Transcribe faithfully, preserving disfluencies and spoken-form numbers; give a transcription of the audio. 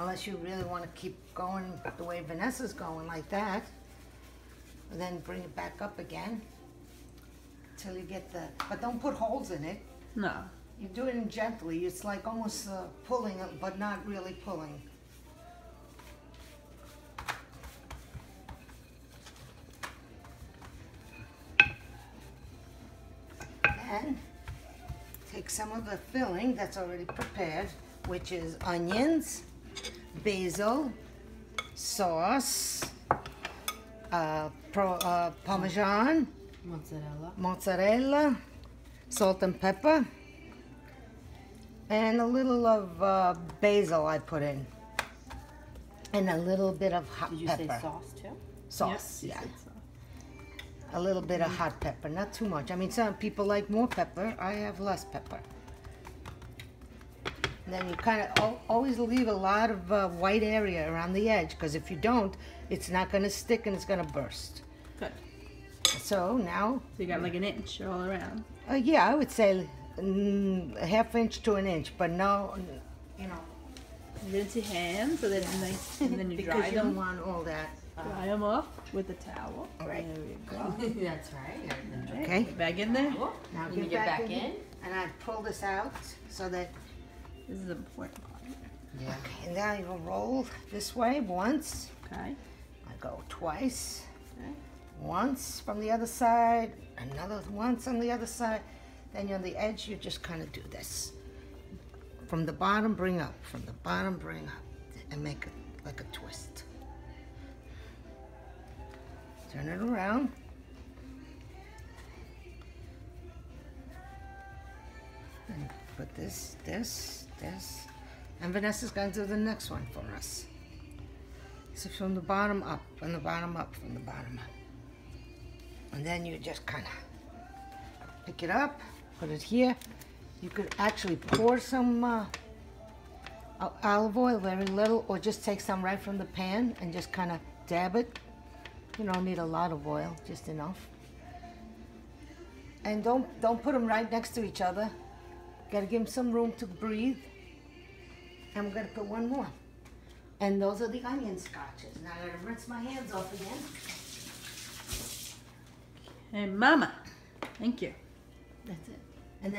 Unless you really want to keep going the way Vanessa's going like that. And then bring it back up again till you get the, but don't put holes in it. No. You do it gently. It's like almost uh, pulling it, but not really pulling. And take some of the filling that's already prepared, which is onions, basil, sauce, uh, pro, uh, parmesan, mozzarella. mozzarella, salt and pepper, and a little of uh, basil I put in, and a little bit of hot pepper. Did you pepper. say sauce too? Sauce, yes, yeah. A little bit of hot pepper, not too much. I mean, some people like more pepper. I have less pepper. And then you kind of always leave a lot of uh, white area around the edge, because if you don't, it's not going to stick and it's going to burst. Good. So now... So you got like an inch all around. Uh, yeah, I would say mm, a half inch to an inch, but no, you know. Rinse hand, so that it's nice, and then you dry them. Because you don't want all that. Dry them off with a towel. All right. There we go. That's right. Okay. Get back in there. Now get, get back, back in. in. And I pull this out so that... This is the important part. Yeah. Okay, and now you'll roll this way once. Okay. I go twice. Okay. Once from the other side, another once on the other side. Then on the edge, you just kind of do this. From the bottom, bring up. From the bottom, bring up. And make it like a twist. Turn it around. And put this, this, this. And Vanessa's gonna do the next one for us. So from the bottom up, from the bottom up, from the bottom up. And then you just kinda pick it up, put it here. You could actually pour some uh, olive oil, very little, or just take some right from the pan and just kinda dab it. You don't need a lot of oil, just enough. And don't don't put them right next to each other. Gotta give them some room to breathe. And we're gonna put one more. And those are the onion scotches. Now I gotta rinse my hands off again. Hey, Mama, thank you. That's it.